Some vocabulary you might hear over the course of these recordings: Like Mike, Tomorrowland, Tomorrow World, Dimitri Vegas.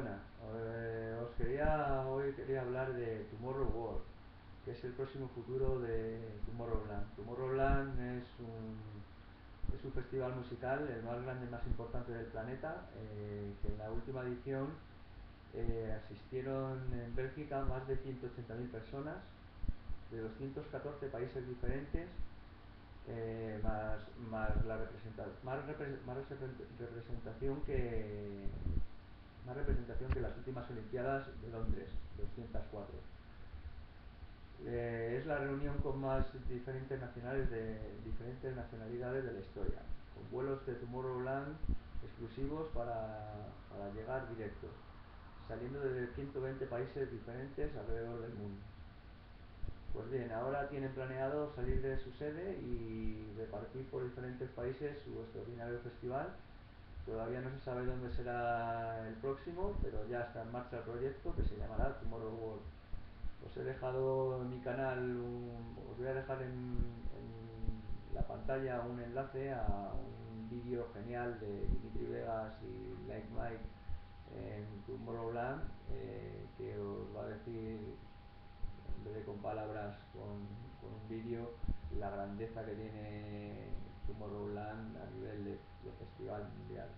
Buenas, hoy quería hablar de Tomorrow World, que es el próximo futuro de Tomorrowland. Tomorrowland es un festival musical, el más grande y más importante del planeta, que en la última edición asistieron en Bélgica más de 180.000 personas de 214 países diferentes, más representación que las últimas Olimpiadas de Londres, 204. Es la reunión con más diferentes nacionalidades de la historia, con vuelos de Tomorrowland exclusivos para llegar directos, saliendo de 120 países diferentes alrededor del mundo. Pues bien, ahora tienen planeado salir de su sede y repartir por diferentes países su extraordinario festival. Todavía no se sabe dónde será el próximo, pero ya está en marcha el proyecto, que se llamará Tomorrow World. Os he dejado en mi canal, os voy a dejar en la pantalla un enlace a un vídeo genial de Dimitri Vegas y Like Mike en Tomorrowland, que os va a decir, en vez de con palabras, con un vídeo, la grandeza que tiene Tomorrowland a nivel de festival mundial.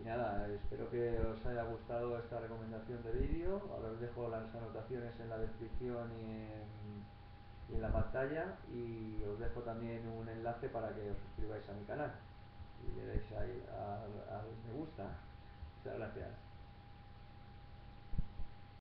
Y nada, espero que os haya gustado esta recomendación de vídeo. Ahora os dejo las anotaciones en la descripción y en la pantalla, y os dejo también un enlace para que os suscribáis a mi canal y le deis ahí al me gusta. Muchas gracias.